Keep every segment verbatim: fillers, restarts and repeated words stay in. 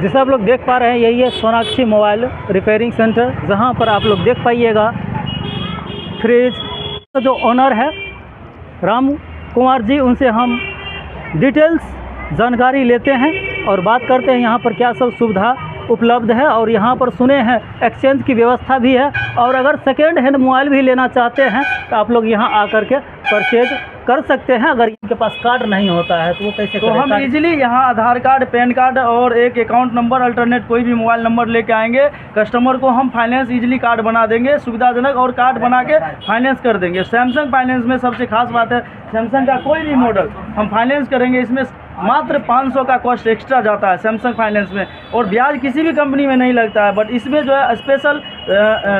जैसा आप लोग देख पा रहे हैं यही है सोनाक्षी मोबाइल रिपेयरिंग सेंटर, जहां पर आप लोग देख पाइएगा फ्रिज का जो ओनर है राम कुमार जी, उनसे हम डिटेल्स जानकारी लेते हैं और बात करते हैं यहाँ पर क्या सब सुविधा उपलब्ध है। और यहाँ पर सुने हैं एक्सचेंज की व्यवस्था भी है, और अगर सेकेंड हैंड मोबाइल भी लेना चाहते हैं तो आप लोग यहाँ आकर के परचेज कर सकते हैं। अगर इनके पास कार्ड नहीं होता है तो वो कैसे तो करें? हम इजीली यहाँ आधार कार्ड, पैन कार्ड और एक अकाउंट नंबर, अल्टरनेट कोई भी मोबाइल नंबर लेके आएंगे। कस्टमर को हम फाइनेंस इजीली कार्ड बना देंगे सुविधाजनक, और कार्ड बना के फाइनेंस कर देंगे। सैमसंग फाइनेंस में सबसे खास बात है, सैमसंग का कोई भी मॉडल हम फाइनेंस करेंगे, इसमें मात्र पाँच सौ का कॉस्ट एक्स्ट्रा जाता है सैमसंग फाइनेंस में, और ब्याज किसी भी कंपनी में नहीं लगता है। बट इसमें जो है स्पेशल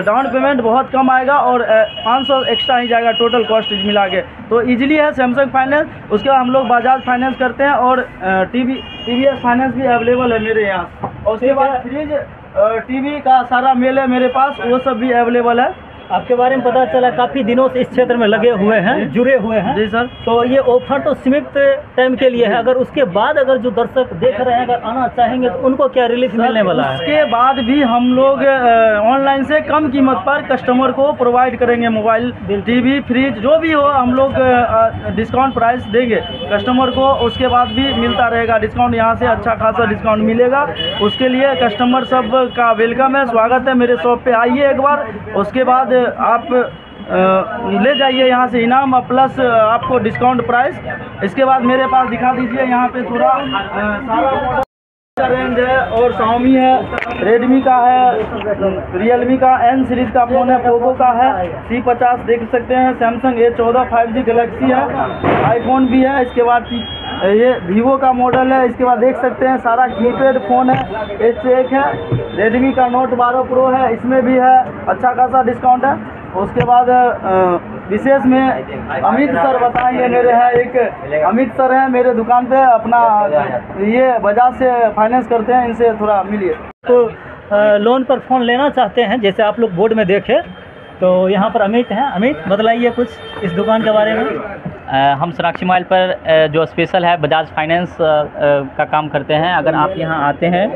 डाउन पेमेंट बहुत कम आएगा और पाँच सौ एक्स्ट्रा ही जाएगा टोटल कॉस्ट मिला के, तो इजीली है सैमसंग फाइनेंस। उसके बाद हम लोग बजाज फाइनेंस करते हैं, और T V T V S finance भी अवेलेबल है मेरे यहाँ। और उसके बाद फ्रिज, टी वी का सारा मेल है मेरे पास, वो सब भी अवेलेबल है। आपके बारे में पता चला काफ़ी दिनों से इस क्षेत्र में लगे हुए हैं, जुड़े हुए हैं। जी सर, तो ये ऑफर तो सीमित टाइम के लिए है, अगर उसके बाद अगर जो दर्शक देख रहे हैं अगर आना चाहेंगे तो उनको क्या रिलीफ मिलने वाला है? उसके बाद भी हम लोग ऑनलाइन से कम कीमत पर कस्टमर को प्रोवाइड करेंगे मोबाइल, टीवी, फ्रिज, जो भी हो हम लोग डिस्काउंट प्राइस देंगे कस्टमर को। उसके बाद भी मिलता रहेगा डिस्काउंट, यहाँ से अच्छा खासा डिस्काउंट मिलेगा। उसके लिए कस्टमर सब का वेलकम है, स्वागत है। मेरे शॉप पर आइए एक बार, उसके बाद आप ले जाइए यहाँ से इनाम प्लस आपको डिस्काउंट प्राइस। इसके बाद मेरे पास दिखा दीजिए, यहाँ पे थोड़ा सारा का रेंज है, और शाओमी है, रेडमी का है, रियलमी का एन सीरीज का फ़ोन है, पोको का है, सी पचास देख सकते हैं, सैमसंग ए चौदह फाइव जी गैलेक्सी है, आईफोन भी है। इसके बाद ये वीवो का मॉडल है, इसके बाद देख सकते हैं सारा की पैड फ़ोन है, एच एक है, रेडमी का नोट बारह प्रो है, इसमें भी है अच्छा खासा डिस्काउंट है। उसके बाद विशेष में अमित सर बताएंगे, मेरे हैं एक अमित सर हैं मेरे दुकान पे, अपना ये बजाज से फाइनेंस करते हैं, इनसे थोड़ा मिलिए। तो लोन पर फ़ोन लेना चाहते हैं, जैसे आप लोग बोर्ड में देखें तो यहाँ पर अमित हैं। अमित, बतलाइए कुछ इस दुकान के बारे में। हम सोनाक्षी मोबाइल पर जो स्पेशल है बजाज फाइनेंस का काम करते हैं। अगर आप यहाँ आते हैं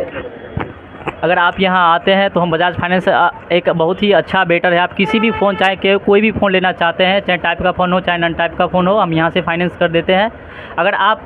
अगर आप यहां आते हैं तो हम बजाज फाइनेंस एक बहुत ही अच्छा बेटर है। आप किसी भी फ़ोन, चाहे के कोई भी फ़ोन लेना चाहते हैं, चाहे टाइप का फ़ोन हो चाहे नॉन टाइप का फ़ोन हो, हम यहां से फाइनेंस कर देते हैं। अगर आप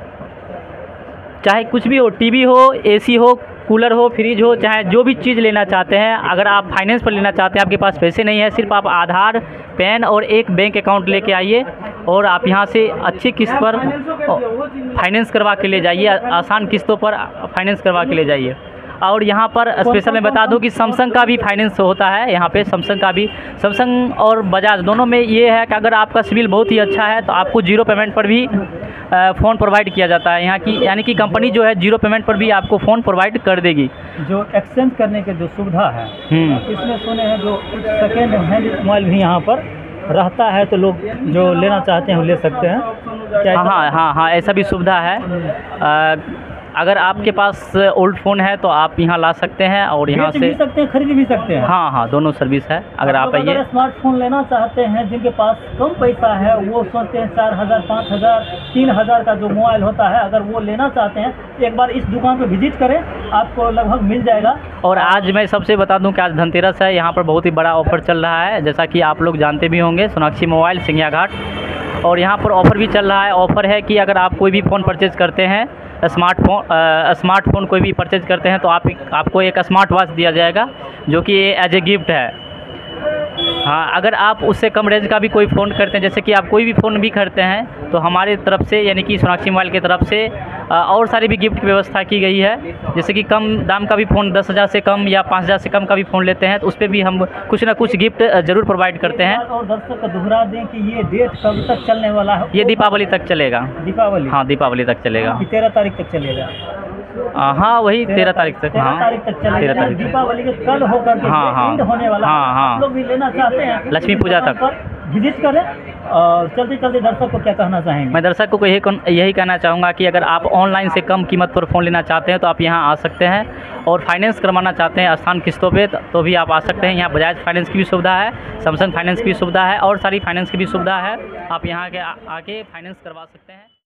चाहे कुछ भी हो, टीवी हो, एसी हो, कूलर हो, फ्रिज हो, चाहे जो भी चीज़ लेना चाहते हैं, अगर आप फाइनेंस पर लेना चाहते हैं, आपके पास पैसे नहीं है, सिर्फ आप आधार, पैन और एक बैंक अकाउंट लेके आइए और आप यहां से अच्छी किस्त पर फाइनेंस करवा के ले जाइए, आसान किस्तों पर फाइनेंस करवा के ले जाइए। और यहाँ पर स्पेशल मैं बता दूं कि सैमसंग का भी फाइनेंस होता है यहाँ पे, सैमसंग का भी। सैमसंग और बजाज दोनों में ये है कि अगर आपका सिविल बहुत ही अच्छा है तो आपको जीरो पेमेंट पर भी फ़ोन प्रोवाइड किया जाता है यहाँ की, यानी कि कंपनी जो है जीरो पेमेंट पर भी आपको फ़ोन प्रोवाइड कर देगी। जो एक्सचेंज करने की जो सुविधा है, इसमें सुने हैं जो सेकेंड हैंड मोबाइल भी यहाँ पर रहता है, तो लोग जो लेना चाहते हैं वो ले सकते हैं क्या? हाँ हाँ हाँ ऐसा भी सुविधा है। अगर आपके पास ओल्ड फ़ोन है तो आप यहाँ ला सकते हैं और यहाँ से भी सकते हैं, खरीद भी सकते हैं। हाँ हाँ दोनों सर्विस है। अगर आप ये स्मार्टफोन लेना चाहते हैं, जिनके पास कम पैसा है, वो सोचते हैं चार हज़ार पाँच हज़ार तीन हज़ार का जो मोबाइल होता है, अगर वो लेना चाहते हैं तो एक बार इस दुकान पर विजिट करें, आपको लगभग मिल जाएगा। और आज मैं सबसे बता दूँ कि आज धनतेरस है, यहाँ पर बहुत ही बड़ा ऑफर चल रहा है, जैसा कि आप लोग जानते भी होंगे, सोनाक्षी मोबाइल सिंघिया घाट, और यहाँ पर ऑफ़र भी चल रहा है। ऑफ़र है कि अगर आप कोई भी फ़ोन परचेज़ करते हैं, स्मार्टफोन स्मार्टफोन कोई भी परचेज़ करते हैं, तो आप आपको एक स्मार्ट वॉच दिया जाएगा जो कि एज ए गिफ्ट है। हाँ, अगर आप उससे कम रेंज का भी कोई फ़ोन करते हैं, जैसे कि आप कोई भी फ़ोन भी खरीदते हैं, तो हमारे तरफ से यानी कि सोनाक्षी मोबाइल की तरफ से और सारी भी गिफ्ट की व्यवस्था की गई है। जैसे कि कम दाम का भी फ़ोन, दस हज़ार से कम या पाँच हज़ार से कम का भी फ़ोन लेते हैं तो उस पर भी हम कुछ ना कुछ गिफ्ट ज़रूर प्रोवाइड करते हैं। और दर्शक को दोहरा दें कि ये डेट कब तक चलने वाला है? ये दीपावली तक चलेगा। दीपावली? हाँ, दीपावली तक चलेगा, तेरह तारीख तक चलेगा। हाँ वही तेरह तारीख तक हाँ तेरह तारीख दीपावली के कल होकर हाँ हाँ होने वाला हाँ हाँ लोग भी लेना चाहते हैं, लक्ष्मी पूजा तक विजिट करें। और चलते चलते दर्शक को क्या कहना चाहेंगे? मैं दर्शक को यही यही कहना चाहूँगा कि अगर आप ऑनलाइन से कम कीमत पर फ़ोन लेना चाहते हैं तो आप यहाँ आ सकते हैं, और फाइनेंस करवाना चाहते हैं आसान किस्तों पे तो भी आप आ सकते हैं। यहाँ बजाज फाइनेंस की भी सुविधा है, सैमसंग फाइनेंस की भी सुविधा है, और सारी फाइनेंस की भी सुविधा है। आप यहाँ के आके फाइनेंस करवा सकते हैं।